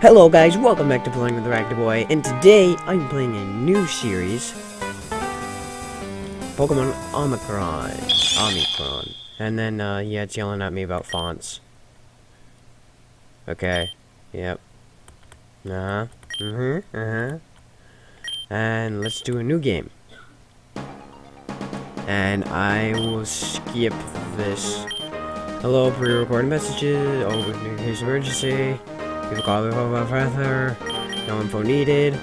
Hello guys, welcome back to Playing with the Ragda Boy, and today I'm playing a new series, Pokemon Omicron, and then, yeah, it's yelling at me about fonts. Okay, yep, and let's do a new game, and I will skip this. Hello, pre-recorded messages, oh, here's emergency. People call me Professor. No info needed.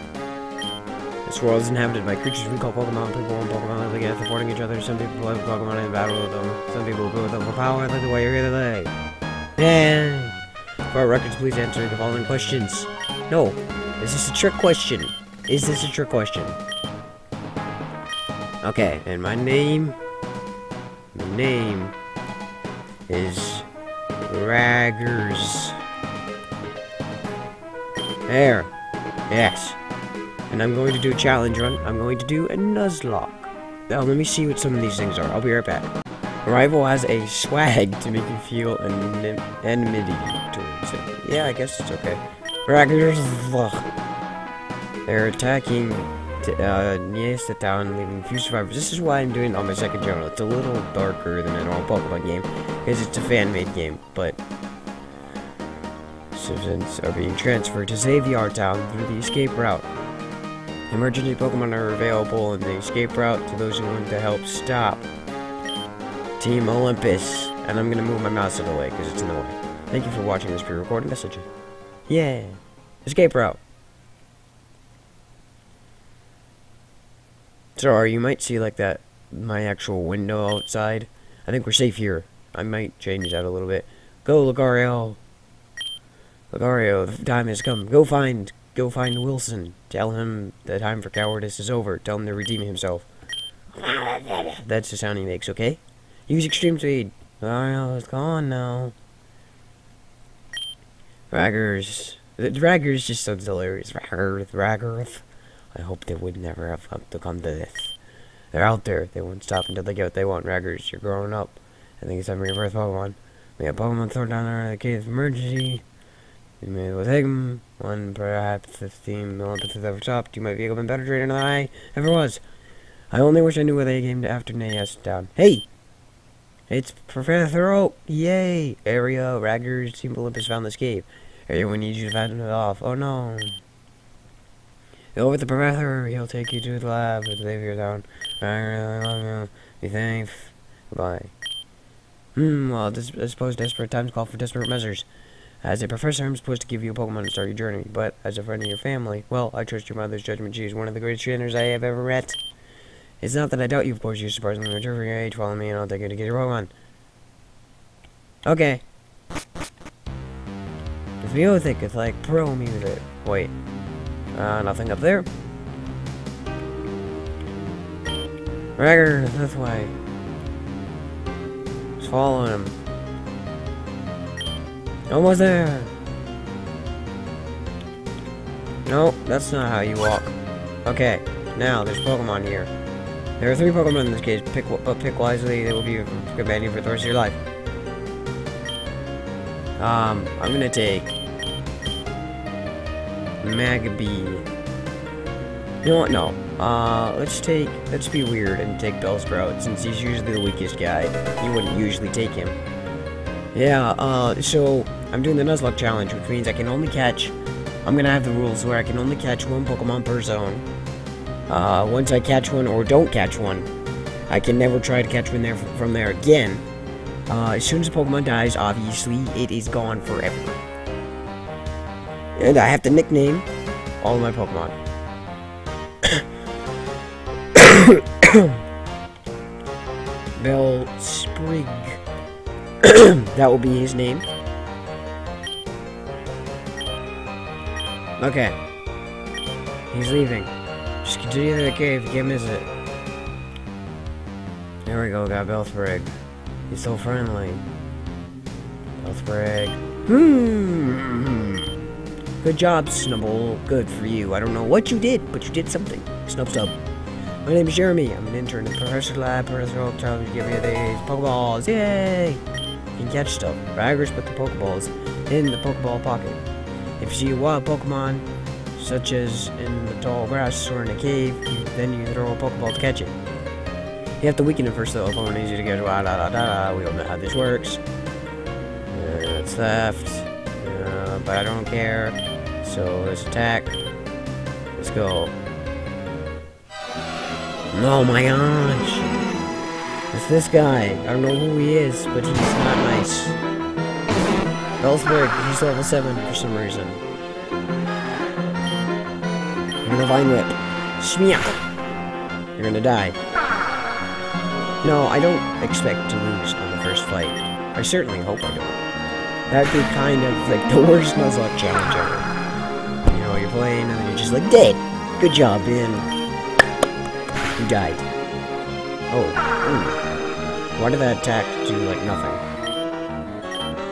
This world is inhabited by creatures we call Pokemon. People and Pokemon live together, supporting each other. Some people love Pokemon and battle with them. Some people play with them for power, like the way you're here today. And for our records, please answer the following questions. No. Is this a trick question? Is this a trick question? Okay. And my name is Raggers. There. Yes. And I'm going to do a challenge run. I'm going to do a Nuzlocke. Now, let me see what some of these things are. I'll be right back. Rival has a swag to make you feel an enmity towards it. Yeah, I guess it's okay. They're attacking the town, leaving few survivors. This is why I'm doing it on my second channel. It's a little darker than a normal Pokemon game, because it's a fan-made game, but citizens are being transferred to Zaviar Town through the escape route. Emergency Pokemon are available in the escape route to those who want to help stop Team Olympus. And I'm gonna move my mouse out of the way because it's in the way. Thank you for watching this pre-recorded message. Yeah, escape route. Sorry, you might see like that my actual window outside. I think we're safe here. I might change that a little bit. Go Lugariel. Lugariel, the time has come. Go find Wilson. Tell him the time for cowardice is over. Tell him to redeem himself. That's the sound he makes, okay? Use extreme speed. Lugariel is gone now. Raggers. Raggers just sounds hilarious. Raggers. I hope they would never have come to this. They're out there. They won't stop until they get what they want. Raggers, you're growing up. I think it's time for your first Pokemon. We have Pokemon thrown down there in the case of emergency. You may well take him. One, perhaps 15 Olympus ever stopped. You might be a better trainer than I ever was. I only wish I knew where they came to after Nayas down. Hey! It's Professor Thoreau! Yay! Aria, Raggers, Team Olympus found this cave. Everyone needs you to find it off. Oh no! Go with the Professor. He'll take you to the lab with Xavier Town. I really love you. Be thanks. Goodbye. Well, I suppose desperate times call for desperate measures. As a professor, I'm supposed to give you a Pokemon to start your journey, but as a friend of your family, well, I trust your mother's judgment. She is one of the greatest trainers I have ever met. It's not that I doubt you, of course. You're surprisingly mature for your age. Follow me, and I'll take you to get your Pokemon. Okay. This music is like pro music. Wait. Nothing up there. Ragger, this way. Just follow him. Almost there! No, that's not how you walk. Okay, now there's Pokemon here. There are 3 Pokemon in this case, pick wisely, they will be a companion for the rest of your life. I'm gonna take Magabee. You know what, no. Let's be weird and take Bellsprout, since he's usually the weakest guy. You wouldn't usually take him. Yeah, so I'm doing the Nuzlocke challenge, which means I can only catch, I'm gonna have the rules where I can only catch 1 Pokemon per zone. Once I catch one or don't catch one, I can never try to catch one there from there again. As soon as a Pokemon dies, obviously, it is gone forever. And I have to nickname all of my Pokemon. Bellsprig. That will be his name. Okay. He's leaving. Just continue to the cave. You can't miss it. There we go. Got Bellsprig. He's so friendly. Bellsprig. Good job, Snubble. Good for you. I don't know what you did, but you did something. Snub. My name is Jeremy. I'm an intern in the Professor Lab. Professor Optum to give me these Pokeballs. Yay! You can catch stuff. Raggers put the Pokeballs in the Pokeball pocket. If you see a wild Pokemon, such as in the tall grass or in a cave, then you throw a Pokeball to catch it. You have to weaken it first, though. Opponent easy to go to we don't know how this works. It's theft, but I don't care. So let's attack. Let's go. Oh my gosh! It's this guy. I don't know who he is, but he's not nice. Bellsprig, he's level 7 for some reason. You're gonna Vine Whip. Shmia! You're gonna die. No, I don't expect to lose on the first fight. I certainly hope I don't. That'd be kind of like the worst Nuzlocke challenge ever. You know, you're playing and then you're just like, dead! Good job, Ben. You died. Oh. Ooh. Why did that attack do, like, nothing?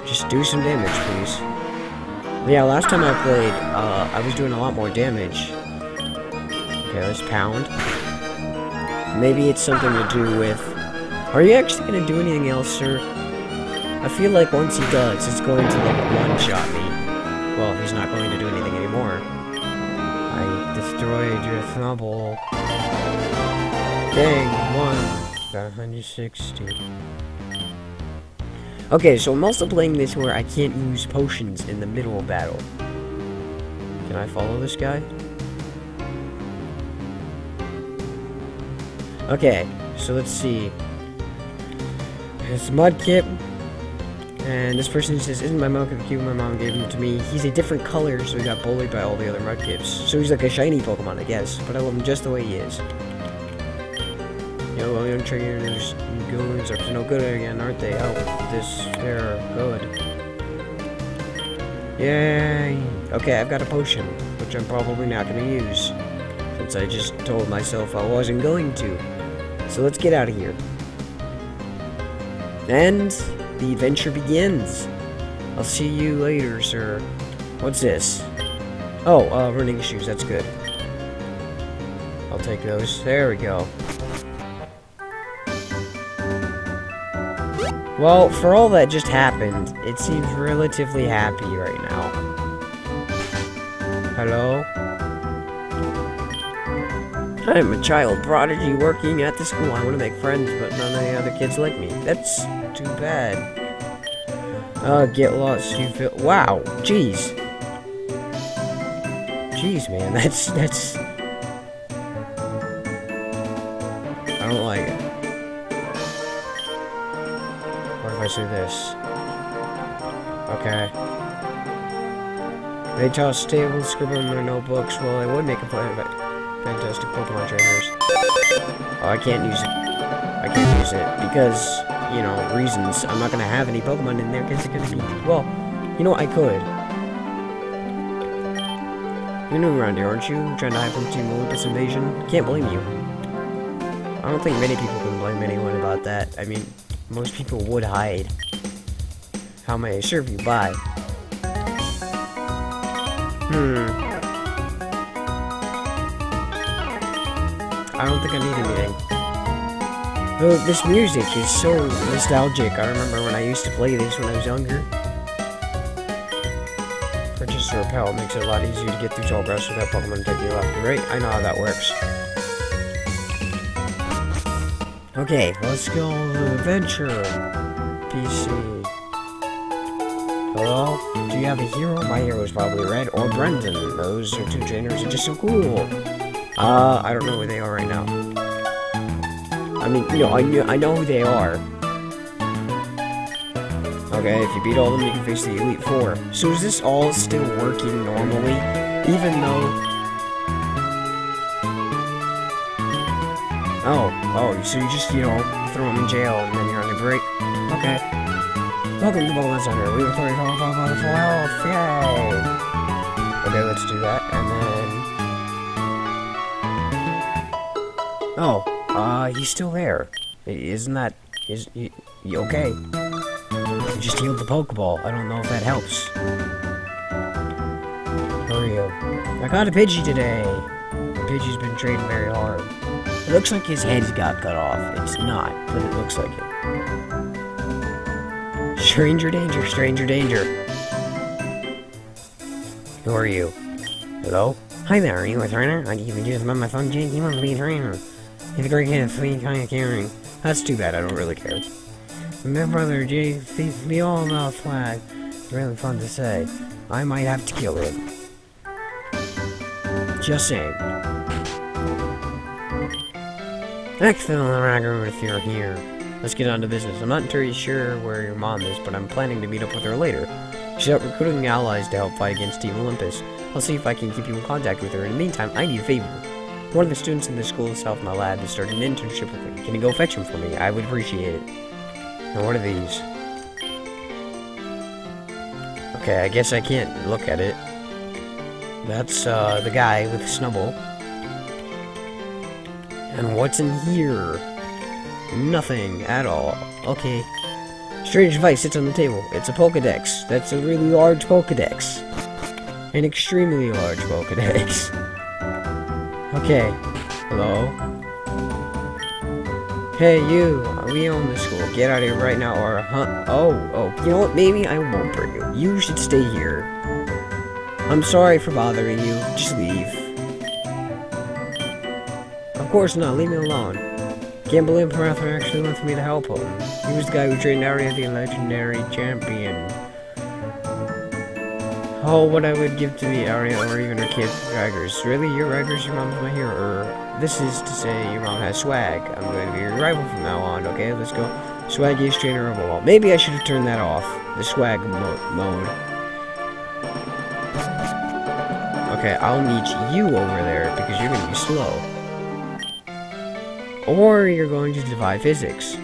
Just do some damage, please. But yeah, last time I played, I was doing a lot more damage. Okay, let's pound. Maybe it's something to do with... Are you actually gonna do anything else, sir? I feel like once he does, it's going to like one-shot me. Well, he's not going to do anything anymore. I destroyed your Snubble. Dang, 160. Okay, so I'm also playing this where I can't use potions in the middle of battle. Can I follow this guy? Okay, so let's see. It's Mudkip. And this person says, isn't my Mudkip cute? My mom gave him to me. He's a different color, so he got bullied by all the other Mudkips. So he's like a shiny Pokemon, I guess. But I love him just the way he is. You know, well, young trainers and goons are no good again, aren't they? Oh, this, they're good. Yay! Okay, I've got a potion, which I'm probably not going to use. Since I just told myself I wasn't going to. So let's get out of here. And... the adventure begins. I'll see you later, sir. What's this? Oh, running shoes. That's good. I'll take those. There we go. Well, for all that just happened, it seems relatively happy right now. Hello? I'm a child prodigy working at the school. I want to make friends, but none of the other kids like me. That's... too bad. Get lost, you feel. Wow, jeez. Jeez, man, that's. I don't like it. What if I say this? Okay. They toss tables, scribble in their notebooks. Well, I would make a plan about fantastic Pokemon trainers. Oh, I can't use it. I can't use it because. You know, reasons. I'm not gonna have any Pokemon in there because they're gonna be. Well, you know what? I could. You're new around here, aren't you? Trying to hide from Team Olympus invasion? Can't blame you. I don't think many people can blame anyone about that. I mean, most people would hide. How may I serve you? Bye. I don't think I need anything. Well, this music is so nostalgic. I remember when I used to play this when I was younger. Purchase a repel makes it a lot easier to get through tall grass without Pokemon taking you left and right. I know how that works. Okay, let's go on the adventure. PC. Hello? Do you have a hero? My hero is probably Red or Brendan. Those are two trainers who are just so cool. I don't know where they are right now. I mean, you know, I know who they are. Okay, if you beat all of them, you can face the Elite Four. So is this all still working normally? Even though... Oh, so you just, you know, throw them in jail and then you're on a break? Okay. Welcome to Pokemon Center. We were playing Pokemon for health, yay! Okay, let's do that, and then... Oh. He's still there. Isn't that... is... you okay? You just healed the Pokeball. I don't know if that helps. How are you? I caught a Pidgey today. The Pidgey's been trading very hard. It looks like his head got cut off. It's not, but it looks like it. Stranger danger, stranger danger. Who are you? Hello? Hi there, are you a trainer? I even just met my son Jake, he wants to be a trainer. He's a great kid, sweet, kind of caring. That's too bad, I don't really care. My brother Jake seems to be all about swag. It's really fun to say. I might have to kill him. Just saying. Excellent, Narageex, if you're here. Let's get on to business. I'm not entirely sure where your mom is, but I'm planning to meet up with her later. She's out recruiting allies to help fight against Team Olympus. I'll see if I can keep you in contact with her. In the meantime, I need a favor. One of the students in the school itself, my lab, has started an internship with me. Can you go fetch him for me? I would appreciate it. Now, what are these? Okay, I guess I can't look at it. That's, the guy with Snubble. And what's in here? Nothing at all. Okay. Strange device sits on the table. It's a Pokédex. That's a really large Pokédex. An extremely large Pokédex. Okay. Hello? Hey, you. We own this school. Get out of here right now or... Huh? Oh. You know what? Maybe I won't bring you. You should stay here. I'm sorry for bothering you. Just leave. Of course not. Leave me alone. Can't believe Professor actually wants me to help him. He was the guy who trained Aria, the legendary champion. Oh, what I would give to be Aria or even her kid, Raggers. Really? You're Raggers? Your mom's my hero? This is to say your mom has swag. I'm going to be your rival from now on, okay? Let's go. Swaggiest trainer of all. Maybe I should have turned that off. The swag mode. Okay, I'll need you over there because you're going to be slow. Or you're going to defy physics.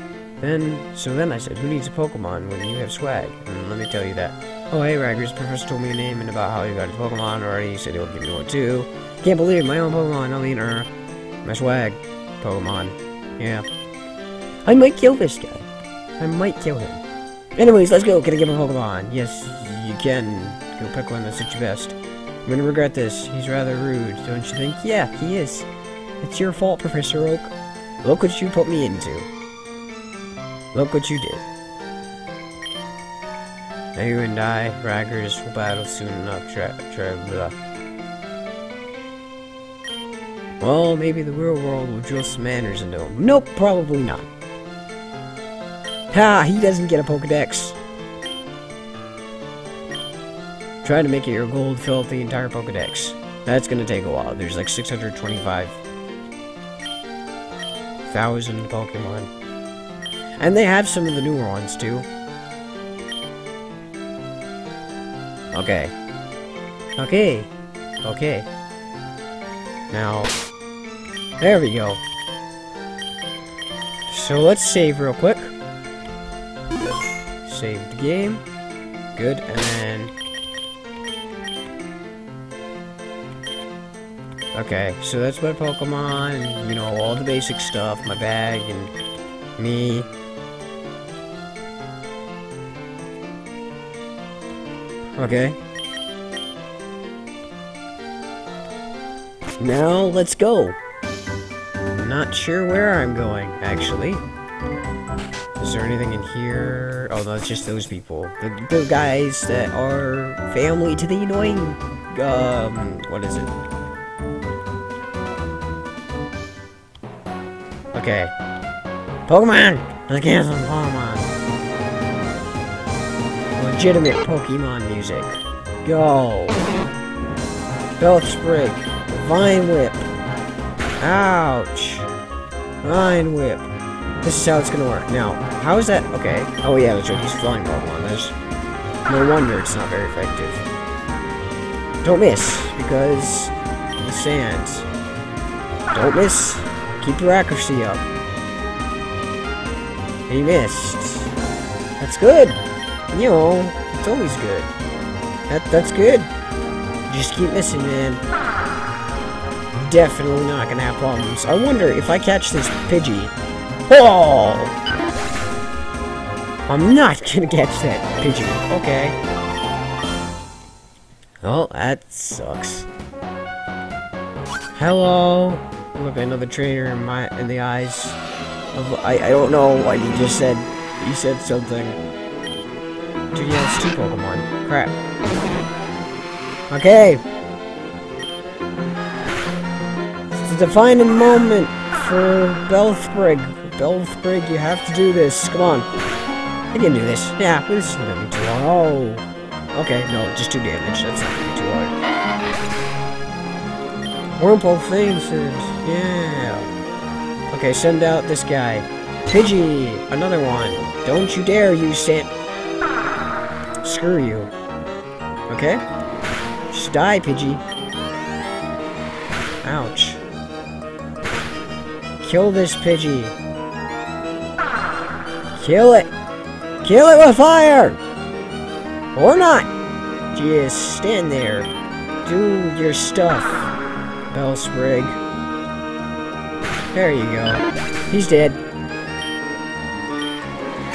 So then I said, who needs a Pokemon when you have swag? And let me tell you that. Oh, hey, Raggers, Professor told me your name and about how you got his Pokemon already. He said he'll give me one, too. Can't believe it, my own Pokemon. I mean, my swag Pokemon. Yeah. I might kill this guy. I might kill him. Anyways, let's go. Can I give him a Pokemon? Yes, you can. Go pick one that suits your best. I'm gonna regret this. He's rather rude, don't you think? Yeah, he is. It's your fault, Professor Oak. Look what you put me into. Look what you did. Now you and I, Raggers, will battle soon enough, Well, maybe the real world will drill some manners into him. Nope, probably not. Ha! He doesn't get a Pokedex. Try to make it your goal to fill up the entire Pokedex. That's gonna take a while. There's like 625,000 Pokemon. And they have some of the newer ones, too. Okay. Now, there we go. So let's save real quick. Save the game. Good, and then... Okay, so that's my Pokemon, you know, all the basic stuff, my bag, and me. Okay. Now, let's go! I'm not sure where I'm going, actually. Is there anything in here? Oh, no, it's just those people. The guys that are family to the annoying... what is it? Okay. Pokemon! I can't some Pokemon. Legitimate Pokemon music. Go! Bellsprig. Vine Whip. Ouch. Vine Whip. This is how it's gonna work. Now, how is that? Okay. Oh yeah, that's right. He's flying Pokemon. There's no wonder it's not very effective. Don't miss, because the sand. Don't miss. Keep your accuracy up. He missed. That's good. You know, it's always good. That's good. Just keep missing, man. Definitely not gonna have problems. I wonder if I catch this Pidgey. Oh! I'm not gonna catch that Pidgey. Okay. Oh, that sucks. Hello. Look at another trainer in the eyes of I don't know what he just said. He said something. Dude, yeah, it's two Pokemon. Crap. Okay. It's the defining moment for Bellsprig. Bellsprig, you have to do this. Come on. I can do this. Yeah, this is not gonna be too hard. Oh. Okay, no, just 2 damage. That's not gonna be too hard. Wurmple faces. Yeah. Okay, send out this guy. Pidgey, another one. Don't you dare, you sit. Screw you. Okay? Just die, Pidgey. Ouch. Kill this Pidgey. Kill it! Kill it with fire! Or not! Just stand there. Do your stuff, Bellsprig. There you go. He's dead.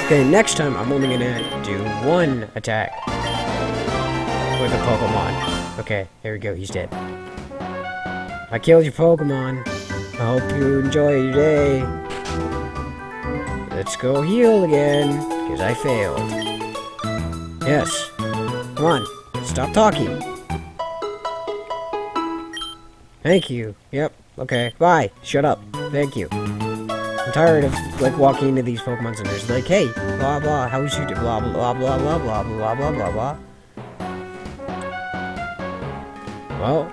Okay, next time I'm only gonna do 1 attack with a Pokemon. Okay, there we go, he's dead. I killed your Pokemon. I hope you enjoy your day. Let's go heal again, because I failed. Yes. Come on, stop talking. Thank you. Yep, okay, bye. Shut up. Thank you. I'm tired of, like, walking into these Pokemon centers like, hey, blah, blah, how was you do blah, blah, blah, blah, blah, blah, blah, blah, blah. Well.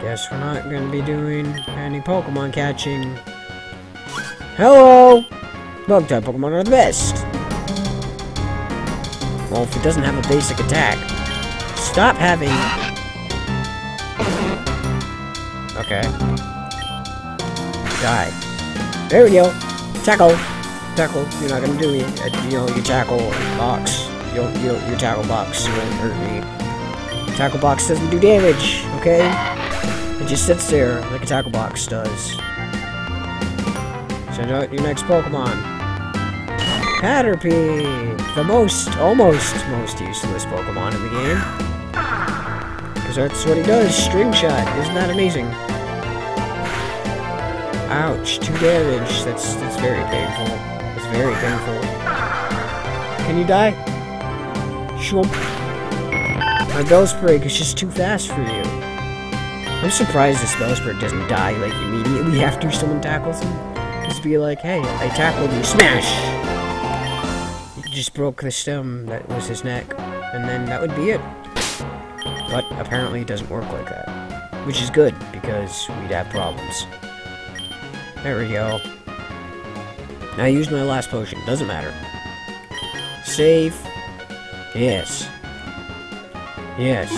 Guess we're not going to be doing any Pokemon catching. Hello! Bug-type Pokemon are the best! Well, if it doesn't have a basic attack, stop having... Okay. Die. There we go! Tackle! Tackle, you're not going to do me. You know, you tackle box. You tackle box, you won't hurt me. Tackle box doesn't do damage, okay? It just sits there like a tackle box does. Send out your next Pokemon. Caterpie! The almost useless Pokemon in the game. Because that's what he does, String Shot. Isn't that amazing? Ouch, 2 damage. That's very painful. That's very painful. Can you die? Sure. My Bellsprig is just too fast for you. I'm surprised this Bellsprig doesn't die, like, immediately after someone tackles him. Just be like, hey, I tackled you. Smash! He just broke the stem that was his neck, and then that would be it. But apparently it doesn't work like that. Which is good, because we'd have problems. There we go. I used my last potion. Doesn't matter. Save. Yes. Yes.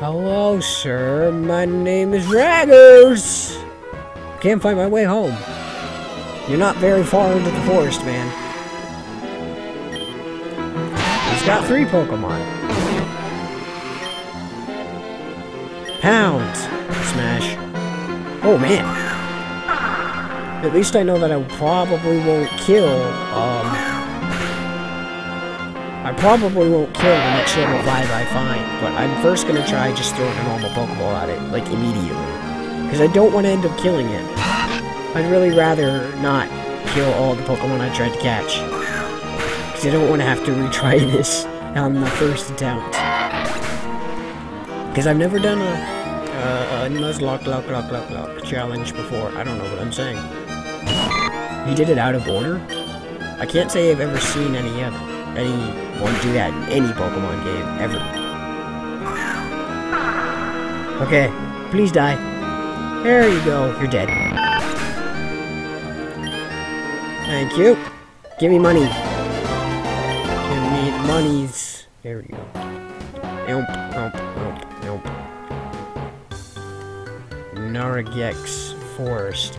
Hello, sir. My name is Raggers. Can't find my way home. You're not very far into the forest, man. He's got 3 Pokemon. Pound. Smash. Oh, man. At least I know that I probably won't kill, I probably won't kill the next level 5 I find, but I'm first gonna try just throwing a normal Pokeball at it, like, immediately. Because I don't want to end up killing it. I'd really rather not kill all the Pokemon I tried to catch. Because I don't want to have to retry this on the first attempt. Because I've never done a Nuzlocke challenge before. I don't know what I'm saying. You did it out of order? I can't say I've ever seen anyone do that in any Pokemon game, ever. Okay, please die. There you go, you're dead. Thank you. Give me money. Give me monies. There we go. Nope, nope, nope, nope. Narageex Forest.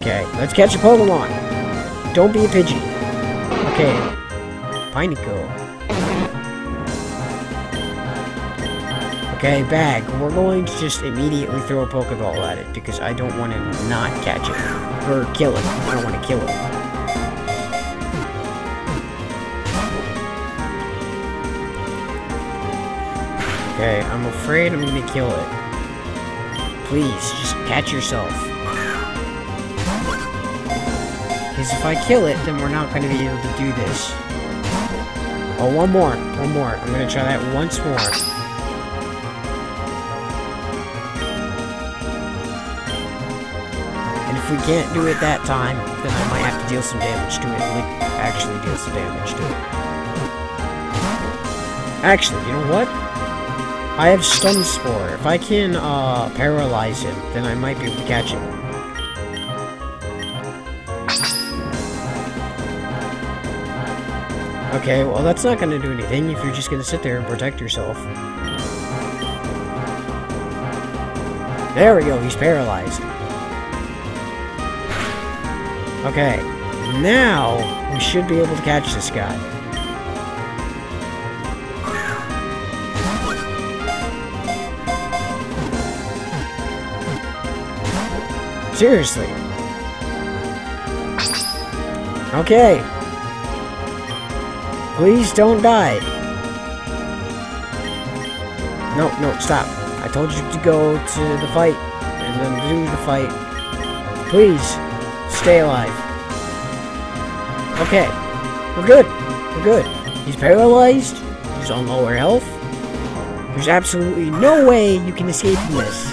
Okay, let's catch a Pokemon. Don't be a Pidgey. Okay. Pineco. Okay, bag. We're going to just immediately throw a Pokeball at it because I don't want to not catch it. Or kill it. I don't want to kill it. Okay, I'm afraid I'm going to kill it. Please, just catch yourself. Because if I kill it, then we're not going to be able to do this. Oh, one more. I'm going to try that once more. If we can't do it that time, then I might have to deal some damage to it. Like, actually deal some damage to it. Actually, you know what? I have Stun Spore. If I can, paralyze him, then I might be able to catch him. Okay, well, that's not gonna do anything if you're just gonna sit there and protect yourself. There we go, he's paralyzed. Okay, now we should be able to catch this guy. Seriously. Okay. Please don't die. No, stop. I told you to go to the fight and then do the fight. Please. Stay alive. Okay. We're good. He's paralyzed. He's on lower health. There's absolutely no way you can escape from this.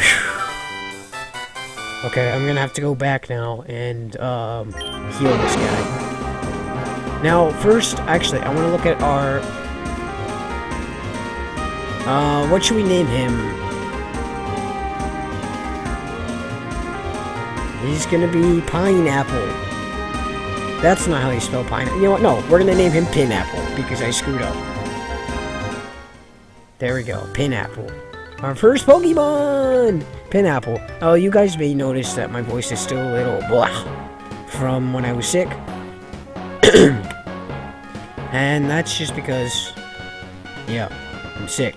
Whew. Okay, I'm gonna have to go back now and heal this guy. Now, first, actually, I want to look at our... what should we name him? He's gonna be Pineapple. That's not how you spell Pineapple. You know what? No, we're gonna name him Pineapple because I screwed up. There we go, Pineapple. Our first Pokemon! Pineapple. Oh, you guys may notice that my voice is still a little blah from when I was sick. And that's just because, yeah, I'm sick.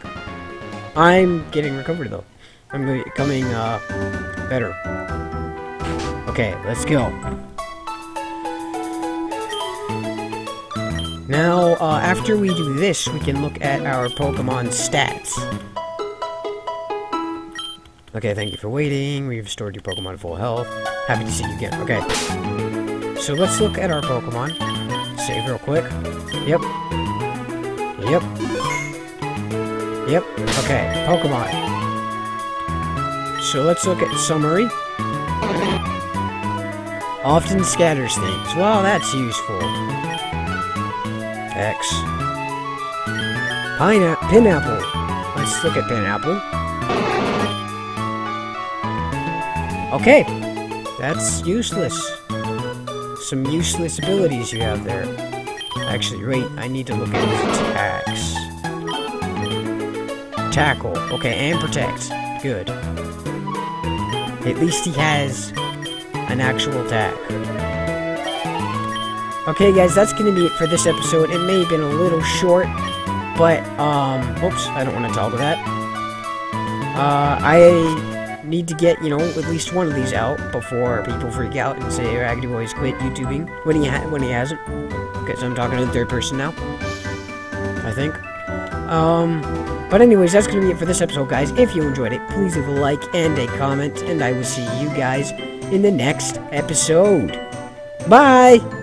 I'm getting recovered though. I'm becoming better. Okay, let's go. Now, after we do this, we can look at our Pokemon stats. Okay, thank you for waiting. We've restored your Pokemon to full health. Happy to see you again. Okay. So let's look at our Pokemon. Save real quick. Yep. Okay, Pokemon. So let's look at summary. Often scatters things. Wow, that's useful. X. Pineapple. Let's look at Pineapple. Okay. That's useless. Some useless abilities you have there. Actually, wait. I need to look at his attacks. Tackle. Okay, and protect. Good. At least he has... an actual attack. Okay guys, that's gonna be it for this episode. It may have been a little short, but oops, I don't want to toggle that. I need to get, you know, at least one of these out before people freak out and say Raggedy Boy's quit YouTubing when he hasn't, because I'm talking in third person now, I think. But anyways, that's gonna be it for this episode guys. If you enjoyed it, please leave a like and a comment, and I will see you guys in the next episode. Bye!